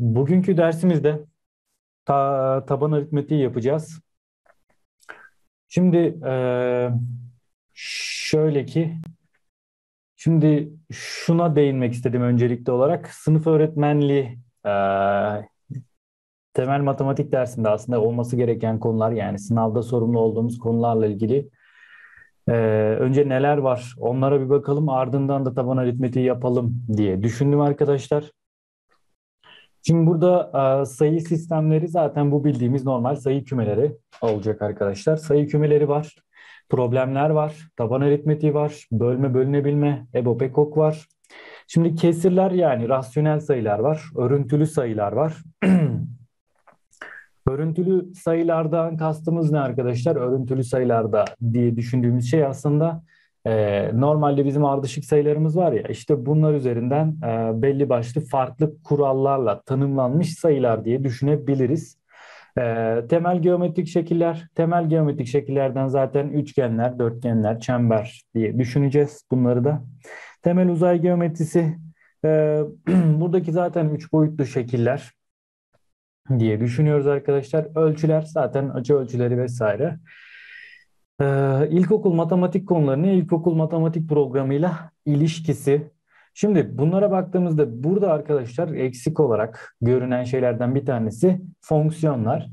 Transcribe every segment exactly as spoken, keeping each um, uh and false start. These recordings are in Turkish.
Bugünkü dersimizde ta, taban aritmetiği yapacağız. Şimdi e, şöyle ki, şimdi şuna değinmek istedim öncelikli olarak. Sınıf öğretmenliği e, temel matematik dersinde aslında olması gereken konular, yani sınavda sorumlu olduğumuz konularla ilgili e, önce neler var onlara bir bakalım, ardından da taban aritmetiği yapalım diye düşündüm arkadaşlar. Şimdi burada sayı sistemleri zaten bu bildiğimiz normal sayı kümeleri olacak arkadaşlar. Sayı kümeleri var, problemler var, taban aritmetiği var, bölme bölünebilme, ebopekok var. Şimdi kesirler, yani rasyonel sayılar var, örüntülü sayılar var. Örüntülü sayılardan kastımız ne arkadaşlar? Örüntülü sayılarda diye düşündüğümüz şey aslında Ee, normalde bizim ardışık sayılarımız var ya, işte bunlar üzerinden e, belli başlı farklı kurallarla tanımlanmış sayılar diye düşünebiliriz. Ee, temel geometrik şekiller, temel geometrik şekillerden zaten üçgenler, dörtgenler, çember diye düşüneceğiz bunları da. Temel uzay geometrisi, e, buradaki zaten üç boyutlu şekiller diye düşünüyoruz arkadaşlar. Ölçüler, zaten açı ölçüleri vesaire. Ee, ilkokul matematik konularının ilkokul matematik programıyla ilişkisi. Şimdi bunlara baktığımızda burada arkadaşlar eksik olarak görünen şeylerden bir tanesi fonksiyonlar.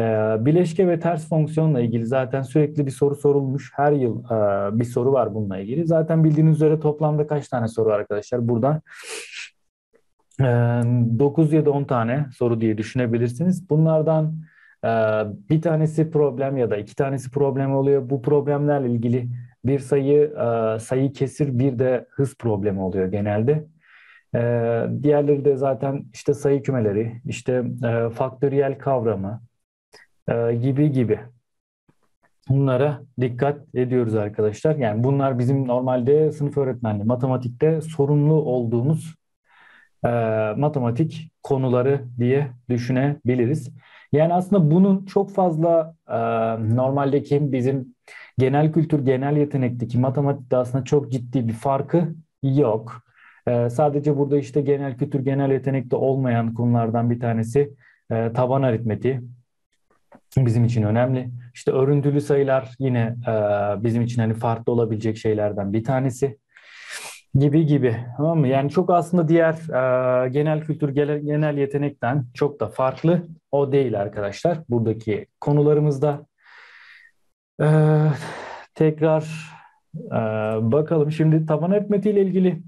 Ee, bileşke ve ters fonksiyonla ilgili zaten sürekli bir soru sorulmuş. Her yıl e, bir soru var bununla ilgili. Zaten bildiğiniz üzere toplamda kaç tane soru arkadaşlar burada? Ee, dokuz ya da on tane soru diye düşünebilirsiniz. Bunlardan bir tanesi problem ya da iki tanesi problem oluyor. Bu problemlerle ilgili bir sayı sayı kesir, bir de hız problemi oluyor genelde. Diğerleri de zaten işte sayı kümeleri, işte faktöriyel kavramı gibi gibi. Bunlara dikkat ediyoruz arkadaşlar. Yani bunlar bizim normalde sınıf öğretmenliği matematikte sorumlu olduğumuz matematik konuları diye düşünebiliriz. Yani aslında bunun çok fazla e, normaldeki bizim genel kültür, genel yetenekteki matematikte aslında çok ciddi bir farkı yok. E, sadece burada işte genel kültür, genel yetenekte olmayan konulardan bir tanesi e, taban aritmetiği bizim için önemli. İşte örüntülü sayılar yine e, bizim için hani farklı olabilecek şeylerden bir tanesi gibi gibi. Tamam mı? Yani çok aslında diğer e, genel kültür, genel, genel yetenekten çok da farklı o değil arkadaşlar. Buradaki konularımızda e, tekrar e, bakalım. Şimdi taban aritmetiği ile ilgili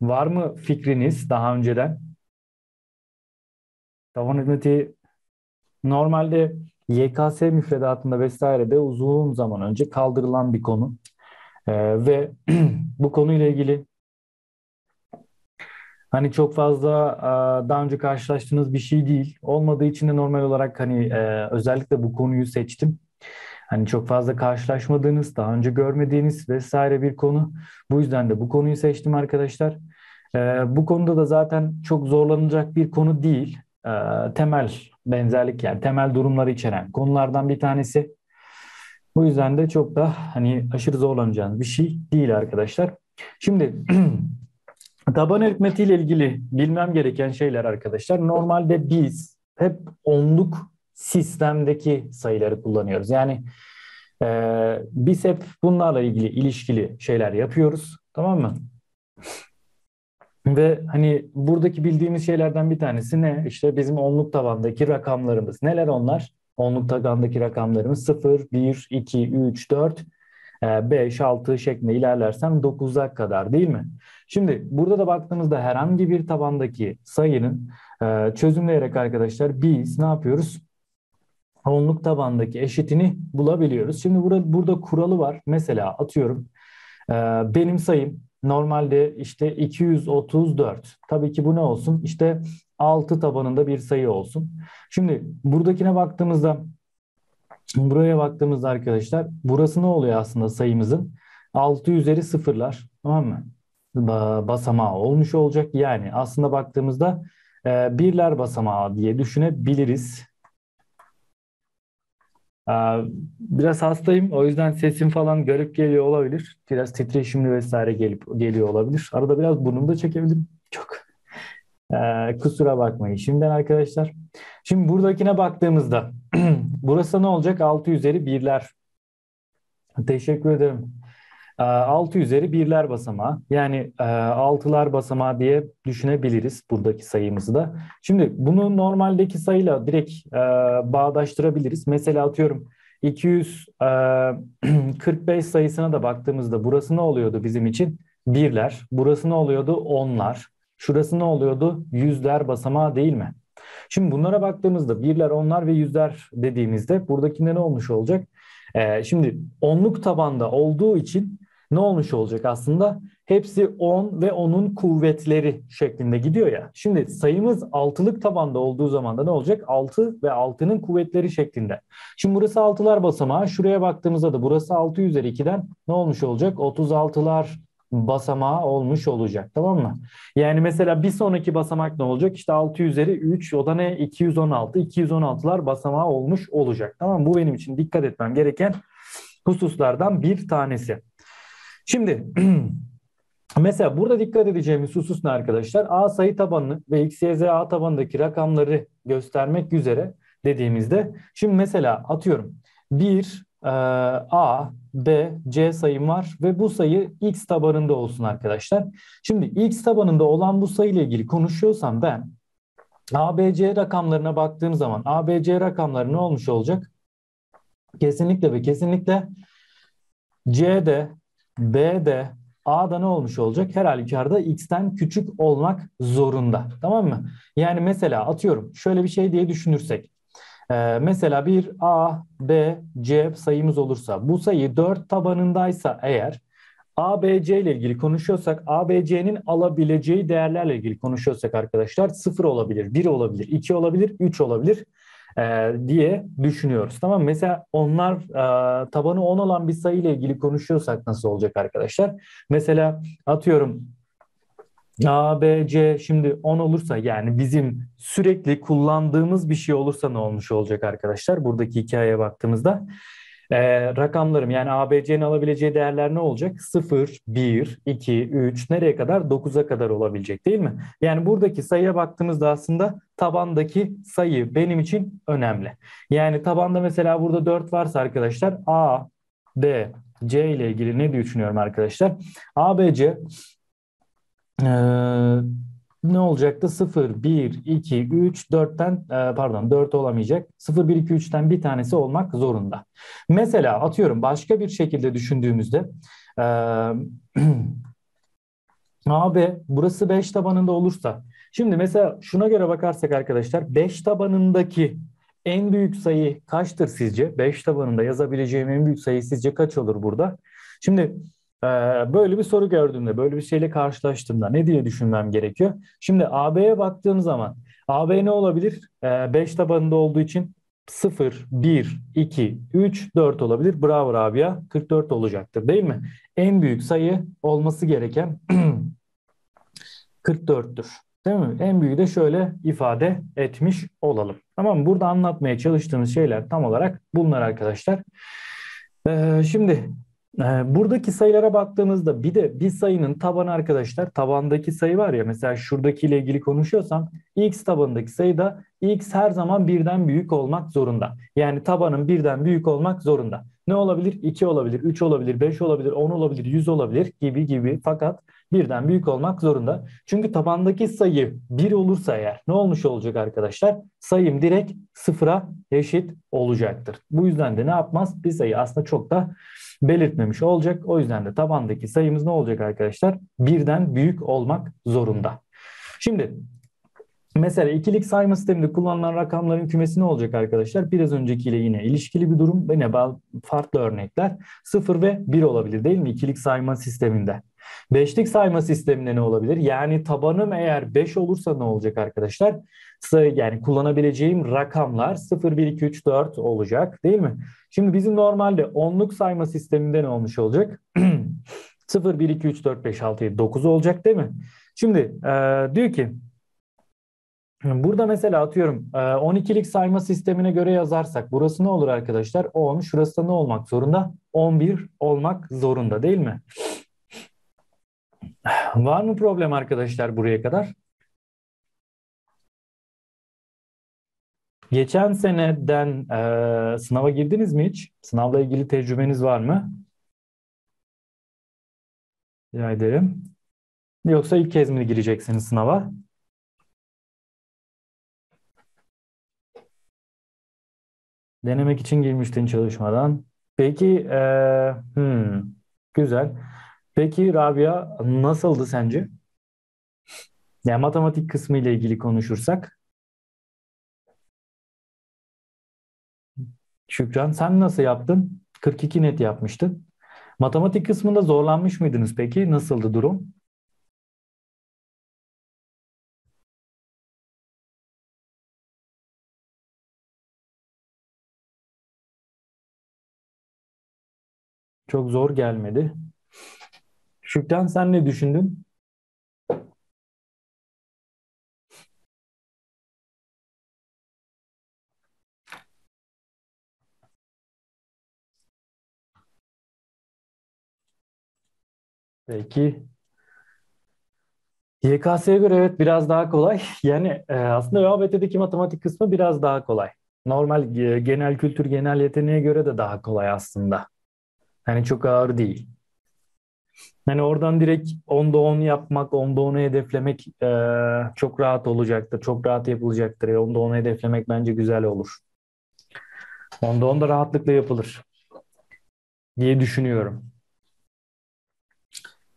var mı fikriniz daha önceden? Taban aritmetiği normalde Y K S müfredatında vesairede uzun zaman önce kaldırılan bir konu e, ve bu konuyla ilgili hani çok fazla daha önce karşılaştığınız bir şey değil. Olmadığı için de normal olarak hani özellikle bu konuyu seçtim. Hani çok fazla karşılaşmadığınız, daha önce görmediğiniz vesaire bir konu. Bu yüzden de bu konuyu seçtim arkadaşlar. Bu konuda da zaten çok zorlanacak bir konu değil. Temel benzerlik, yani temel durumları içeren konulardan bir tanesi. Bu yüzden de çok da hani aşırı zorlanacağınız bir şey değil arkadaşlar. Şimdi taban aritmetiği ile ilgili bilmem gereken şeyler arkadaşlar. Normalde biz hep onluk sistemdeki sayıları kullanıyoruz. Yani e, biz hep bunlarla ilgili ilişkili şeyler yapıyoruz. Tamam mı? Ve hani buradaki bildiğimiz şeylerden bir tanesi ne? İşte bizim onluk tabandaki rakamlarımız. Neler onlar? Onluk tabandaki rakamlarımız sıfır, bir, iki, üç, dört... beş, altı şeklinde ilerlersem dokuza kadar değil mi? Şimdi burada da baktığımızda herhangi bir tabandaki sayının çözümleyerek arkadaşlar biz ne yapıyoruz? Onluk tabandaki eşitini bulabiliyoruz. Şimdi burada, burada kuralı var. Mesela atıyorum benim sayım normalde işte iki yüz otuz dört. Tabii ki bu ne olsun? İşte altı tabanında bir sayı olsun. Şimdi buradakine baktığımızda Buraya baktığımızda arkadaşlar burası ne oluyor aslında sayımızın? altı üzeri sıfırlar, tamam mı? Basamağı olmuş olacak. Yani aslında baktığımızda e, birler basamağı diye düşünebiliriz. E, biraz hastayım, o yüzden sesim falan garip geliyor olabilir. Biraz titreşimli vesaire gelip geliyor olabilir. Arada biraz burnumu da çekebilirim. Çok Ee, kusura bakmayın şimdiden arkadaşlar. Şimdi buradakine baktığımızda burası ne olacak? altı üzeri birler. Teşekkür ederim. Ee, altı üzeri birler basamağı, yani e, altılar basamağı diye düşünebiliriz buradaki sayımızı da. Şimdi bunu normaldeki sayıyla direkt e, bağdaştırabiliriz. Mesela atıyorum iki yüz kırk beş sayısına da baktığımızda burası ne oluyordu bizim için? Birler. Burası ne oluyordu? Onlar. Şurası ne oluyordu? Yüzler basamağı değil mi? Şimdi bunlara baktığımızda birler, onlar ve yüzler dediğimizde buradakinde ne olmuş olacak? Ee, şimdi onluk tabanda olduğu için ne olmuş olacak aslında? Hepsi on ve onun kuvvetleri şeklinde gidiyor ya. Şimdi sayımız altılık tabanda olduğu zaman da ne olacak? altı ve altının kuvvetleri şeklinde. Şimdi burası altılar basamağı. Şuraya baktığımızda da burası altı üzeri ikiden ne olmuş olacak? otuz altılar basamağı olmuş olacak. Tamam mı? Yani mesela bir sonraki basamak ne olacak? İşte altı üzeri üç, o da ne? iki yüz on altı. iki yüz on altılar basamağı olmuş olacak. Tamam mı? Bu benim için dikkat etmem gereken hususlardan bir tanesi. Şimdi mesela burada dikkat edeceğimiz husus ne arkadaşlar? A sayı tabanını ve X, Y, Z A tabanındaki rakamları göstermek üzere dediğimizde, şimdi mesela atıyorum bir e, A, B, C sayım var ve bu sayı X tabanında olsun arkadaşlar. Şimdi X tabanında olan bu sayı ile ilgili konuşuyorsam ben A, B, C rakamlarına baktığım zaman A, B, C rakamları ne olmuş olacak? Kesinlikle ve kesinlikle C'de, B'de, A'da ne olmuş olacak? Her halükarda X'ten küçük olmak zorunda. Tamam mı? Yani mesela atıyorum şöyle bir şey diye düşünürsek. Ee, mesela bir A, B, C sayımız olursa, bu sayı dört tabanındaysa eğer, A, B, C ile ilgili konuşuyorsak, A, B, C'nin alabileceği değerlerle ilgili konuşuyorsak arkadaşlar sıfır olabilir, bir olabilir, iki olabilir, üç olabilir e, diye düşünüyoruz. Tamam mı? Mesela onlar e, tabanı on olan bir sayı ile ilgili konuşuyorsak nasıl olacak arkadaşlar? Mesela atıyorum A, B, C şimdi on olursa, yani bizim sürekli kullandığımız bir şey olursa ne olmuş olacak arkadaşlar? Buradaki hikayeye baktığımızda e, rakamlarım, yani A, B, C'nin alabileceği değerler ne olacak? sıfır, bir, iki, üç, nereye kadar? dokuza kadar olabilecek değil mi? Yani buradaki sayıya baktığımızda aslında tabandaki sayı benim için önemli. Yani tabanda mesela burada dört varsa arkadaşlar A, B, C ile ilgili ne düşünüyorum arkadaşlar? A, B, C... Ee, ne olacaktı? sıfır, bir, iki, üç, dörtten e, pardon dört olamayacak. sıfır, bir, iki, üçten bir tanesi olmak zorunda. Mesela atıyorum başka bir şekilde düşündüğümüzde e, A B burası beş tabanında olursa, şimdi mesela şuna göre bakarsak arkadaşlar beş tabanındaki en büyük sayı kaçtır sizce? beş tabanında yazabileceğim en büyük sayı sizce kaç olur burada? Şimdi böyle bir soru gördüğümde, böyle bir şeyle karşılaştığımda ne diye düşünmem gerekiyor? Şimdi A B'ye baktığım zaman A B ne olabilir? beş tabanında olduğu için sıfır, bir, iki, üç, dört olabilir. Bravo Rabia, kırk dört olacaktır değil mi? En büyük sayı olması gereken kırk dörttür. Değil mi? En büyüğü de şöyle ifade etmiş olalım. Tamam mı? Burada anlatmaya çalıştığımız şeyler tam olarak bunlar arkadaşlar. Ee, şimdi... Buradaki sayılara baktığımızda bir de bir sayının tabanı arkadaşlar, tabandaki sayı var ya, mesela şuradakiyle ilgili konuşuyorsam X tabanındaki sayı da X her zaman birden büyük olmak zorunda. Yani tabanın birden büyük olmak zorunda. Ne olabilir? iki olabilir, üç olabilir, beş olabilir, on olabilir, yüz olabilir gibi gibi, fakat birden büyük olmak zorunda. Çünkü tabandaki sayı bir olursa eğer ne olmuş olacak arkadaşlar? Sayım direkt sıfıra eşit olacaktır. Bu yüzden de ne yapmaz? Bir sayı aslında çok da belirtmemiş olacak. O yüzden de tabandaki sayımız ne olacak arkadaşlar? Birden büyük olmak zorunda. Şimdi mesela ikilik sayma sisteminde kullanılan rakamların kümesi ne olacak arkadaşlar? Biraz öncekiyle yine ilişkili bir durum. Yine farklı örnekler. sıfır ve bir olabilir değil mi? İkilik sayma sisteminde. Beşlik sayma sisteminde ne olabilir? Yani tabanım eğer beş olursa ne olacak arkadaşlar? Sayı, yani kullanabileceğim rakamlar sıfır, bir, iki, üç, dört olacak değil mi? Şimdi bizim normalde onluk sayma sisteminde ne olmuş olacak? sıfır, bir, iki, üç, dört, beş, altı, yedi, dokuz olacak değil mi? Şimdi e, diyor ki burada mesela atıyorum on ikilik sayma sistemine göre yazarsak burası ne olur arkadaşlar? on, şurası da ne olmak zorunda? on bir olmak zorunda değil mi? Var mı problem arkadaşlar buraya kadar? Geçen seneden e, sınava girdiniz mi hiç? Sınavla ilgili tecrübeniz var mı? Rica ederim. Yoksa ilk kez mi gireceksiniz sınava? Denemek için girmiştin çalışmadan. Peki, e, hmm, güzel. Peki Rabia, nasıldı sence? Yani matematik kısmı ile ilgili konuşursak. Şükran, sen nasıl yaptın? kırk iki net yapmıştın. Matematik kısmında zorlanmış mıydınız peki? Nasıldı durum? Çok zor gelmedi. Şükran, sen ne düşündün? Peki. Y K S'ye göre evet biraz daha kolay. Yani e, aslında ÖABT'deki matematik kısmı biraz daha kolay. Normal e, genel kültür, genel yeteneğe göre de daha kolay aslında. Yani çok ağır değil. Yani oradan direkt onda on yapmak, onda onu hedeflemek e, çok rahat olacaktır. Çok rahat yapılacaktır. onda onu hedeflemek bence güzel olur. onda on da rahatlıkla yapılır diye düşünüyorum.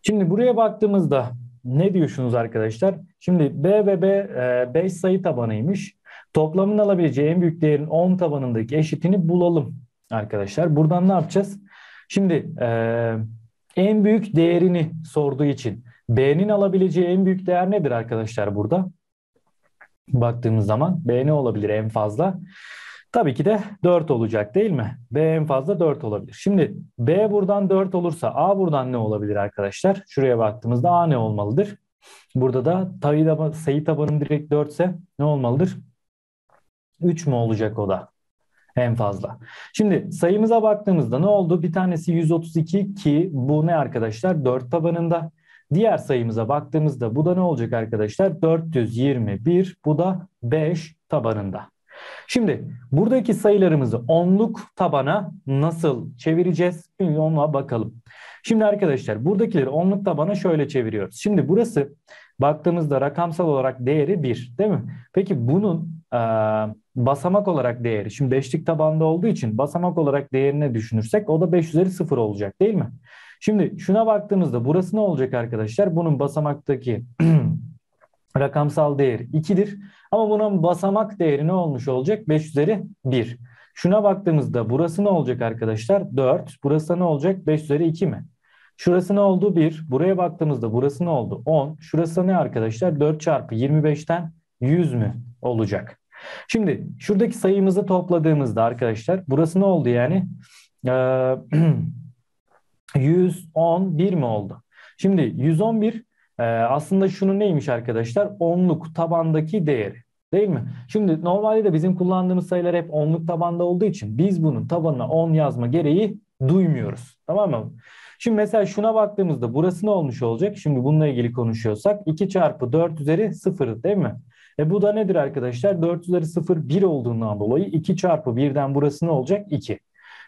Şimdi buraya baktığımızda ne diyorsunuz arkadaşlar? Şimdi B ve B e, beş sayı tabanıymış. Toplamın alabileceği en büyük değerin on tabanındaki eşitini bulalım arkadaşlar. Buradan ne yapacağız? Şimdi e, en büyük değerini sorduğu için B'nin alabileceği en büyük değer nedir arkadaşlar burada? Baktığımız zaman B ne olabilir en fazla? Tabii ki de dört olacak değil mi? B en fazla dört olabilir. Şimdi B buradan dört olursa A buradan ne olabilir arkadaşlar? Şuraya baktığımızda A ne olmalıdır? Burada da sayı tabanım direkt dört ise ne olmalıdır? üç mü olacak o da en fazla? Şimdi sayımıza baktığımızda ne oldu? Bir tanesi yüz otuz iki ki bu ne arkadaşlar? dört tabanında. Diğer sayımıza baktığımızda bu da ne olacak arkadaşlar? dört yüz yirmi bir, bu da beş tabanında. Şimdi buradaki sayılarımızı onluk tabana nasıl çevireceğiz? Onunla bakalım. Şimdi arkadaşlar buradakileri onluk tabana şöyle çeviriyoruz. Şimdi burası baktığımızda rakamsal olarak değeri bir değil mi? Peki bunun e, basamak olarak değeri. Şimdi beşlik tabanda olduğu için basamak olarak değerini düşünürsek o da beş üzeri sıfır olacak değil mi? Şimdi şuna baktığımızda burası ne olacak arkadaşlar? Bunun basamaktaki rakamsal değer iki'dir. Ama bunun basamak değeri ne olmuş olacak? beş üzeri bir. Şuna baktığımızda burası ne olacak arkadaşlar? dört. Burası ne olacak? beş üzeri iki mi? Şurası ne oldu? bir. Buraya baktığımızda burası ne oldu? on. Şurası ne arkadaşlar? dört çarpı yirmi beşten yüz mü olacak? Şimdi şuradaki sayımızı topladığımızda arkadaşlar burası ne oldu yani? Ee, yüz on bir mi oldu? Şimdi yüz on bir... Aslında şunu neymiş arkadaşlar? Onluk tabandaki değeri değil mi? Şimdi normalde de bizim kullandığımız sayılar hep onluk tabanda olduğu için biz bunun tabanına on yazma gereği duymuyoruz. Tamam mı? Şimdi mesela şuna baktığımızda burası ne olmuş olacak? Şimdi bununla ilgili konuşuyorsak iki çarpı dört üzeri sıfır değil mi? E bu da nedir arkadaşlar? dört üzeri sıfır bir olduğundan dolayı iki çarpı birden burası ne olacak? iki.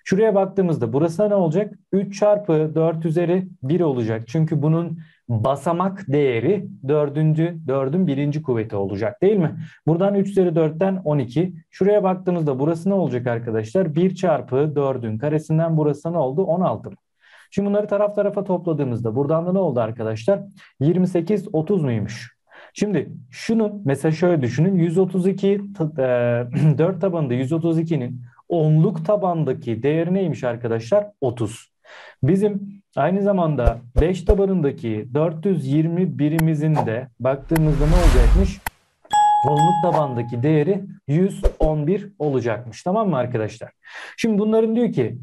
Şuraya baktığımızda burası ne olacak? üç çarpı dört üzeri bir olacak. Çünkü bunun basamak değeri dördün birinci kuvveti olacak değil mi? Buradan üç üzeri dörtten on iki. Şuraya baktığımızda burası ne olacak arkadaşlar? bir çarpı dördün karesinden burası ne oldu? on altı. Şimdi bunları taraf tarafa topladığımızda buradan da ne oldu arkadaşlar? yirmi sekiz otuz muymuş? Şimdi şunu mesela şöyle düşünün. yüz otuz iki dört tabanında yüz otuz iki'nin onluk tabandaki değer neymiş arkadaşlar? otuz. Bizim aynı zamanda beş tabanındaki dört yüz yirmi bir'imizin de baktığımızda ne olacakmış? Onluk tabandaki değeri yüz on bir olacakmış. Tamam mı arkadaşlar? Şimdi bunların diyor ki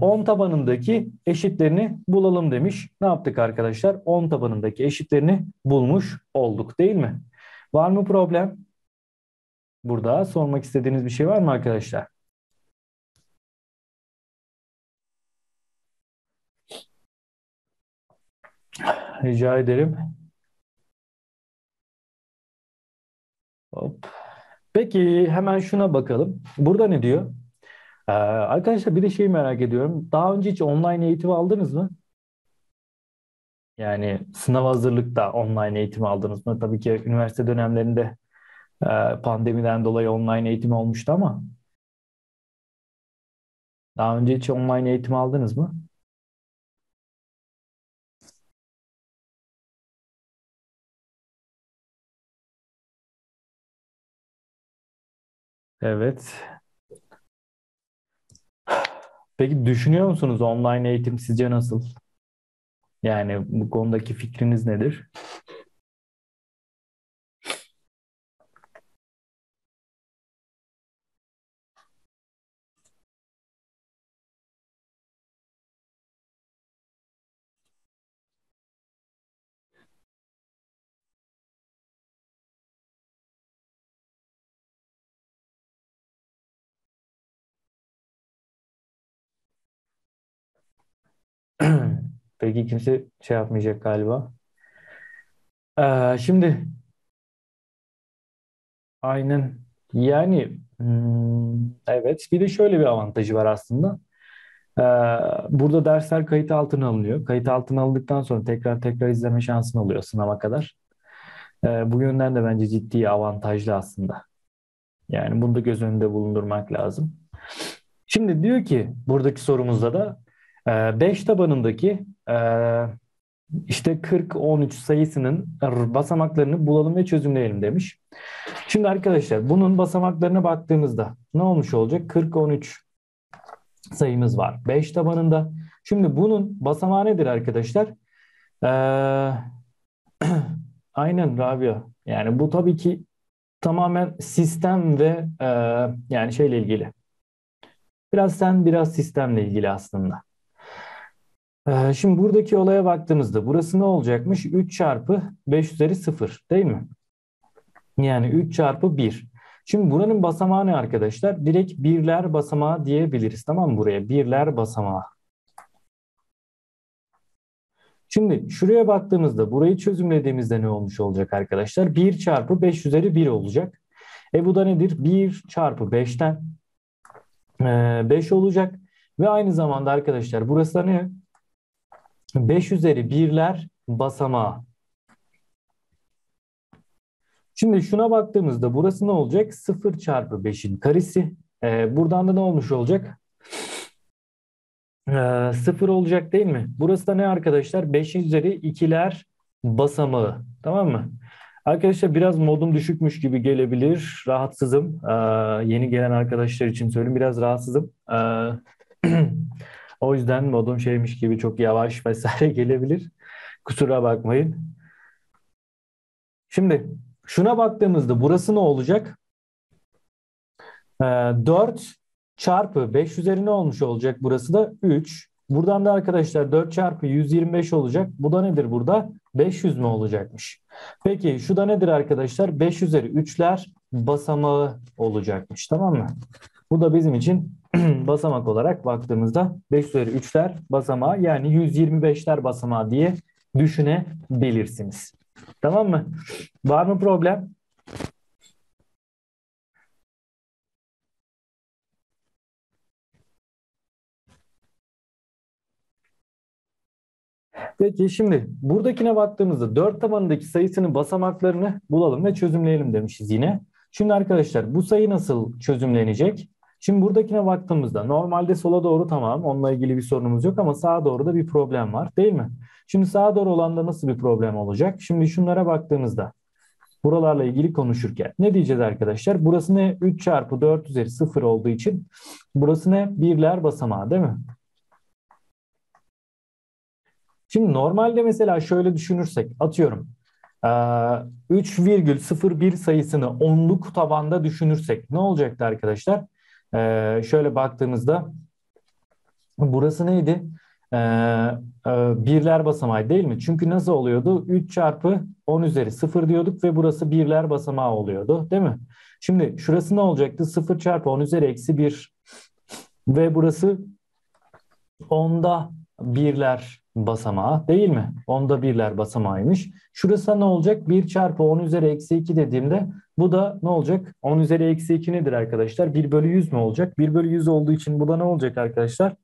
on tabanındaki eşitlerini bulalım demiş. Ne yaptık arkadaşlar? on tabanındaki eşitlerini bulmuş olduk değil mi? Var mı problem? Burada sormak istediğiniz bir şey var mı arkadaşlar? Rica ederim. Hop. Peki hemen şuna bakalım. Burada ne diyor? Ee, arkadaşlar bir de şeyi merak ediyorum. Daha önce hiç online eğitim aldınız mı? Yani sınav hazırlıkta online eğitim aldınız mı? Tabii ki üniversite dönemlerinde e, pandemiden dolayı online eğitim olmuştu ama daha önce hiç online eğitim aldınız mı? Evet. Peki düşünüyor musunuz online eğitim sizce nasıl? Yani bu konudaki fikriniz nedir? Peki kimse şey yapmayacak galiba. Ee, şimdi aynen yani hmm, evet bir de şöyle bir avantajı var aslında. Ee, burada dersler kayıt altına alınıyor. Kayıt altına alındıktan sonra tekrar tekrar izleme şansın oluyor sınava kadar. Ee, bu yönden de bence ciddi avantajlı aslında. Yani bunu da göz önünde bulundurmak lazım. Şimdi diyor ki buradaki sorumuzda da beş tabanındaki işte kırk on üç sayısının basamaklarını bulalım ve çözümleyelim demiş. Şimdi arkadaşlar bunun basamaklarına baktığımızda ne olmuş olacak? kırk on üç sayımız var beş tabanında. Şimdi bunun basamağı nedir arkadaşlar? Aynen Rabia. Yani bu tabii ki tamamen sistem ve yani şeyle ilgili. Biraz sen biraz sistemle ilgili aslında. Şimdi buradaki olaya baktığımızda burası ne olacakmış? üç çarpı beş üzeri sıfır değil mi? Yani üç çarpı bir. Şimdi buranın basamağı ne arkadaşlar? Direkt birler basamağı diyebiliriz. Tamam mı buraya? Birler basamağı. Şimdi şuraya baktığımızda burayı çözümlediğimizde ne olmuş olacak arkadaşlar? bir çarpı beş üzeri bir olacak. E bu da nedir? bir çarpı beşten beş olacak. Ve aynı zamanda arkadaşlar burası da ne? beş üzeri birler basamağı. Şimdi şuna baktığımızda burası ne olacak? sıfır çarpı beşin karesi. Ee, buradan da ne olmuş olacak? Ee, sıfır olacak değil mi? Burası da ne arkadaşlar? beş üzeri ikiler basamağı. Tamam mı? Arkadaşlar biraz modum düşükmüş gibi gelebilir. Rahatsızım. Ee, yeni gelen arkadaşlar için söyleyeyim. Biraz rahatsızım. Ee, O yüzden modum şeymiş gibi çok yavaş vesaire gelebilir. Kusura bakmayın. Şimdi şuna baktığımızda burası ne olacak? Ee, dört çarpı beş üzeri ne olmuş olacak? Burası da üç. Buradan da arkadaşlar dört çarpı yüz yirmi beş olacak. Bu da nedir burada? beş yüz mü olacakmış? Peki şu da nedir arkadaşlar? beş üzeri üçler basamağı olacakmış. Tamam mı? Bu da bizim için basamak olarak baktığımızda beş üzeri üçler basamağı yani yüz yirmi beşler basamağı diye düşünebilirsiniz. Tamam mı? Var mı problem? Peki şimdi buradakine baktığımızda dört tabanındaki sayısının basamaklarını bulalım ve çözümleyelim demişiz yine. Şimdi arkadaşlar bu sayı nasıl çözümlenecek? Şimdi buradakine baktığımızda normalde sola doğru tamam onunla ilgili bir sorunumuz yok ama sağa doğru da bir problem var değil mi? Şimdi sağa doğru olanda nasıl bir problem olacak? Şimdi şunlara baktığımızda buralarla ilgili konuşurken ne diyeceğiz arkadaşlar? Burası ne? üç çarpı dört üzeri sıfır olduğu için burası ne? Birler basamağı değil mi? Şimdi normalde mesela şöyle düşünürsek atıyorum üç virgül sıfır bir sayısını onluk tabanda düşünürsek ne olacaktı arkadaşlar? Ee, şöyle baktığımızda burası neydi? Ee, birler basamağı değil mi? Çünkü nasıl oluyordu? üç çarpı on üzeri sıfır diyorduk ve burası birler basamağı oluyordu değil mi? Şimdi şurası ne olacaktı? sıfır çarpı on üzeri eksi bir ve burası onda birler basamağı değil mi? Onda birler basamağıymış. Şurası ne olacak? bir çarpı on üzeri eksi iki dediğimde Bu da ne olacak? on üzeri eksi iki nedir arkadaşlar? bir bölü yüz mü olacak? bir bölü yüz olduğu için bu da ne olacak arkadaşlar?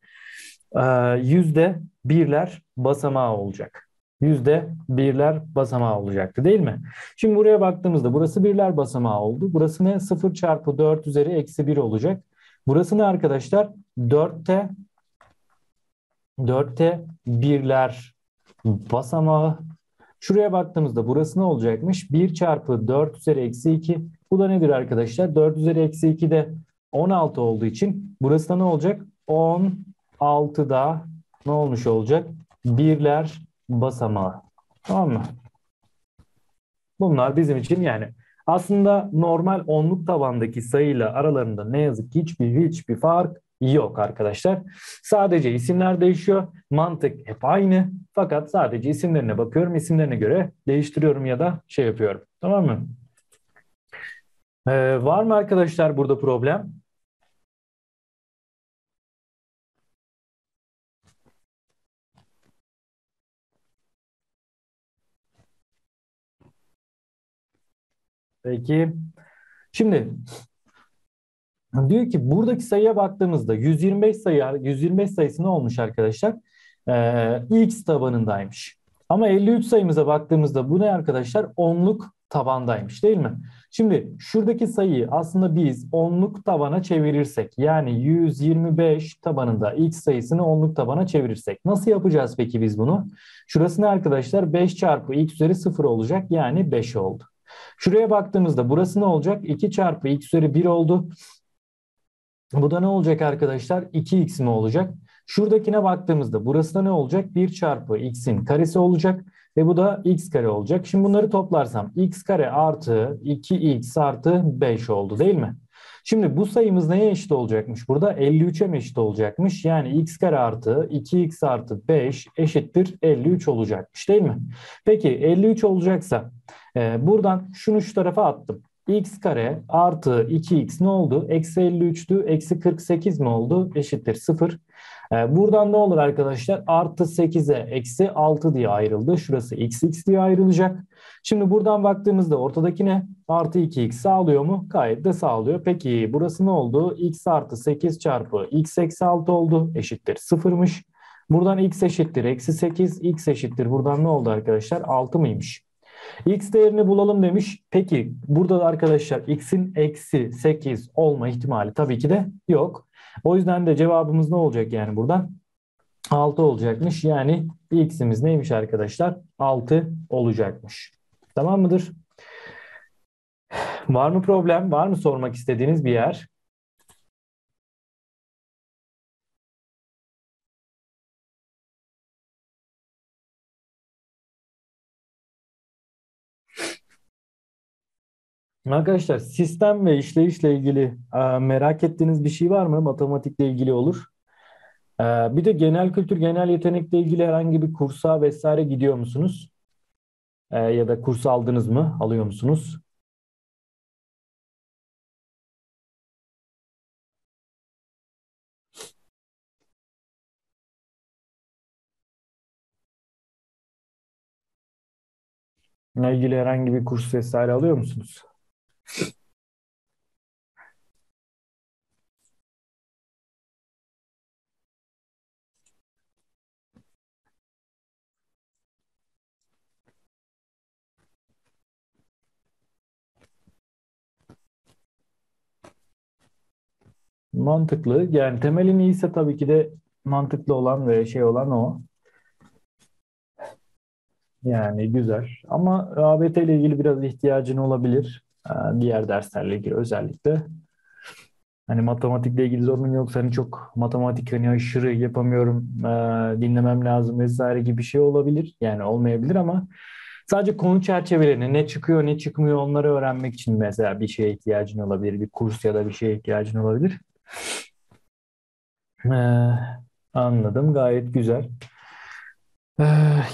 yüzde birler basamağı olacak. yüzde birler basamağı olacaktı değil mi? Şimdi buraya baktığımızda burası birler basamağı oldu. Burası ne? sıfır çarpı dört üzeri eksi bir olacak. Burası ne arkadaşlar? dörtte dörtte birler basamağı. Şuraya baktığımızda burası ne olacakmış? bir çarpı dört üzeri eksi iki. Bu da nedir arkadaşlar? dört üzeri eksi iki de on altı olduğu için burası da ne olacak? on altıda ne olmuş olacak? Birler basamağı. Tamam mı? Bunlar bizim için yani aslında normal onluk tabandaki sayıyla aralarında ne yazık ki hiçbir hiçbir fark yok arkadaşlar. Sadece isimler değişiyor. Mantık hep aynı. Fakat sadece isimlerine bakıyorum. İsimlerine göre değiştiriyorum ya da şey yapıyorum. Tamam mı? Ee, var mı arkadaşlar burada problem? Peki. Şimdi diyor ki buradaki sayıya baktığımızda yüz yirmi beş sayı yüz yirmi beş sayısı ne olmuş arkadaşlar? Ee, x tabanındaymış. Ama elli üç sayımıza baktığımızda bu ne arkadaşlar? Onluk tabandaymış değil mi? Şimdi şuradaki sayıyı aslında biz onluk tabana çevirirsek, yani yüz yirmi beş tabanında x sayısını onluk tabana çevirirsek nasıl yapacağız peki biz bunu? Şurası ne arkadaşlar? beş çarpı x üzeri sıfır olacak, yani beş oldu. Şuraya baktığımızda burası ne olacak? iki çarpı x üzeri bir oldu. Bu da ne olacak arkadaşlar? iki x mi olacak? Şuradakine baktığımızda burası da ne olacak? bir çarpı x'in karesi olacak ve bu da x kare olacak. Şimdi bunları toplarsam x kare artı iki x artı beş oldu değil mi? Şimdi bu sayımız neye eşit olacakmış? Burada elli üçe mi eşit olacakmış? Yani x kare artı iki x artı beş eşittir elli üç olacakmış değil mi? Peki elli üç olacaksa e, buradan şunu şu tarafa attım. X kare artı iki x ne oldu? Eksi elli üçtü. Eksi kırk sekiz mi oldu? Eşittir sıfır. Ee, buradan ne olur arkadaşlar? Artı sekize eksi altı diye ayrıldı. Şurası xx diye ayrılacak. Şimdi buradan baktığımızda ortadaki ne? Artı iki x sağlıyor mu? Gayet de sağlıyor. Peki burası ne oldu? X artı sekiz çarpı x eksi altı oldu. Eşittir sıfırmış. Buradan x eşittir eksi sekiz. X eşittir. Buradan ne oldu arkadaşlar? altı mıymış? X değerini bulalım demiş. Peki burada da arkadaşlar x'in eksi sekiz olma ihtimali tabii ki de yok. O yüzden de cevabımız ne olacak yani buradan? altı olacakmış. Yani x'imiz neymiş arkadaşlar? altı olacakmış. Tamam mıdır? Var mı problem? Var mı sormak istediğiniz bir yer? Arkadaşlar sistem ve işleyişle ilgili merak ettiğiniz bir şey var mı? Matematikle ilgili olur. Bir de genel kültür, genel yetenekle ilgili herhangi bir kursa vesaire gidiyor musunuz? Ya da kurs aldınız mı? Alıyor musunuz? Bununla ilgili herhangi bir kurs vesaire alıyor musunuz? Mantıklı. Yani temelin iyiyse tabii ki de mantıklı olan ve şey olan o. Yani güzel. Ama ÖABT ile ilgili biraz ihtiyacın olabilir. Diğer derslerle ilgili özellikle. Hani matematikle ilgili zorunun yoksa hani çok matematik hani aşırı yapamıyorum, dinlemem lazım vesaire gibi bir şey olabilir. Yani olmayabilir ama sadece konu çerçevelerini, ne çıkıyor ne çıkmıyor onları öğrenmek için mesela bir şeye ihtiyacın olabilir. Bir kurs ya da bir şeye ihtiyacın olabilir. Ee, anladım. Gayet güzel. Ee,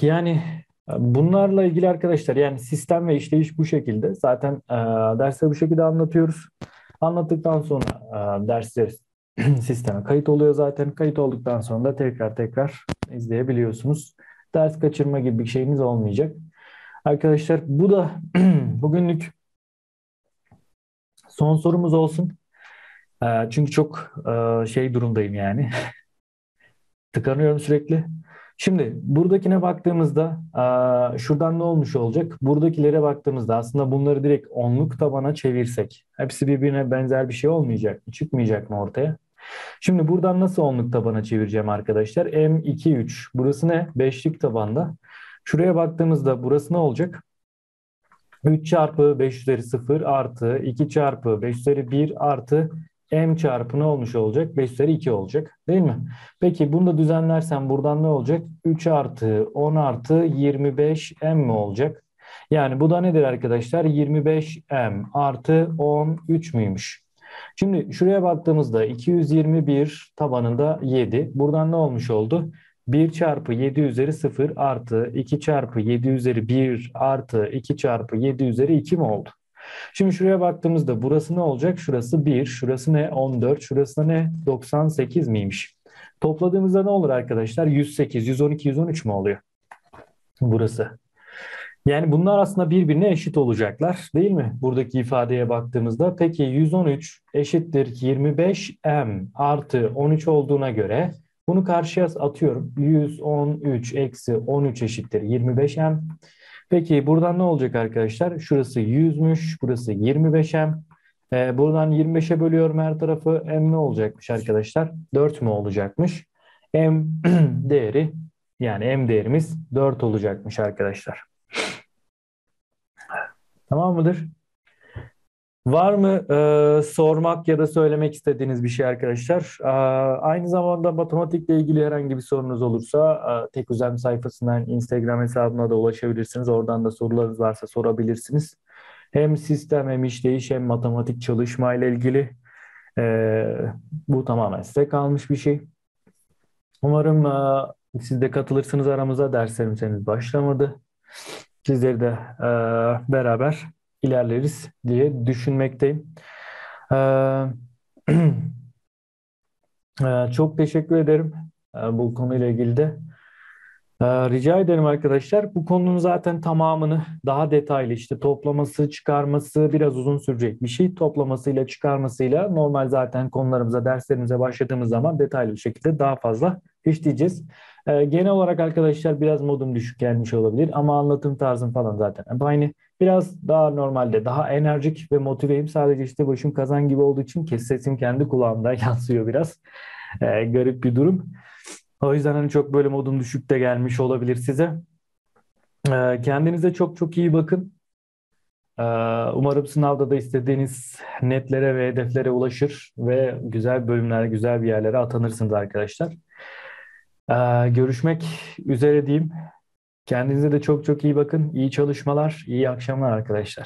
yani bunlarla ilgili arkadaşlar yani sistem ve işleyiş bu şekilde. Zaten e, dersleri bu şekilde anlatıyoruz. Anlattıktan sonra e, dersler sisteme kayıt oluyor zaten. Kayıt olduktan sonra da tekrar tekrar izleyebiliyorsunuz. Ders kaçırma gibi bir şeyiniz olmayacak. Arkadaşlar bu da bugünlük son sorumuz olsun. E, çünkü çok e, şey durumdayım yani. Tıkanıyorum sürekli. Şimdi buradakine baktığımızda e, şuradan ne olmuş olacak? Buradakilere baktığımızda aslında bunları direkt onluk tabana çevirsek hepsi birbirine benzer bir şey olmayacak mı? Çıkmayacak mı ortaya? Şimdi buradan nasıl onluk tabana çevireceğim arkadaşlar? M iki üç. Burası ne? Beşlik tabanda. Şuraya baktığımızda burası ne olacak? üç çarpı beş üzeri sıfır artı iki çarpı beş üzeri bir artı M çarpı ne olmuş olacak? beş üzeri iki olacak. Değil mi? Peki bunu da düzenlersen buradan ne olacak? üç artı on artı yirmi beş M mi olacak? Yani bu da nedir arkadaşlar? yirmi beş M artı on üç müymüş? Şimdi şuraya baktığımızda iki yüz yirmi bir tabanında yedi. Buradan ne olmuş oldu? bir çarpı yedi üzeri sıfır artı iki çarpı yedi üzeri bir artı iki çarpı yedi üzeri iki mi oldu? Şimdi şuraya baktığımızda burası ne olacak? Şurası bir, şurası ne? on dört, şurası ne? doksan sekiz miymiş? Topladığımızda ne olur arkadaşlar? yüz sekiz, yüz on iki, yüz on üç mi oluyor? Burası. Yani bunlar aslında birbirine eşit olacaklar değil mi? Buradaki ifadeye baktığımızda peki yüz on üç eşittir yirmi beş M artı on üç olduğuna göre bunu karşıya atıyorum. yüz on üç eksi on üç eşittir yirmi beş M. Peki buradan ne olacak arkadaşlar? Şurası yüzmüş, burası yirmi beş M. Ee, buradan yirmi beşe bölüyorum her tarafı. M ne olacakmış arkadaşlar? dört mü olacakmış? M değeri yani M değerimiz dört olacakmış arkadaşlar. Tamam mıdır? Var mı e, sormak ya da söylemek istediğiniz bir şey arkadaşlar? E, aynı zamanda matematikle ilgili herhangi bir sorunuz olursa e, Tekuzem sayfasından Instagram hesabına da ulaşabilirsiniz. Oradan da sorularınız varsa sorabilirsiniz. Hem sistem hem işleyiş hem matematik çalışmayla ilgili e, bu tamamen size kalmış bir şey. Umarım e, siz de katılırsınız aramıza. Derslerim henüz başlamadı. Sizleri de e, beraber ilerleriz diye düşünmekteyim. E, e, çok teşekkür ederim e, bu konuyla ilgili de. E, rica ederim arkadaşlar. Bu konunun zaten tamamını daha detaylı işte toplaması, çıkarması biraz uzun sürecek bir şey. Toplamasıyla, çıkarmasıyla normal zaten konularımıza, derslerimize başladığımız zaman detaylı bir şekilde daha fazla işleyeceğiz. Genel olarak arkadaşlar biraz modum düşük gelmiş olabilir ama anlatım tarzım falan zaten aynı. Biraz daha normalde daha enerjik ve motiveyim. Sadece işte başım kazan gibi olduğu için kes sesim kendi kulağımda yansıyor biraz. Ee, garip bir durum. O yüzden hani çok böyle modum düşük de gelmiş olabilir size. Ee, kendinize çok çok iyi bakın. Ee, umarım sınavda da istediğiniz netlere ve hedeflere ulaşır ve güzel bölümlere, güzel bir yerlere atanırsınız arkadaşlar. Ee, görüşmek üzere diyeyim. Kendinize de çok çok iyi bakın. İyi çalışmalar, iyi akşamlar arkadaşlar.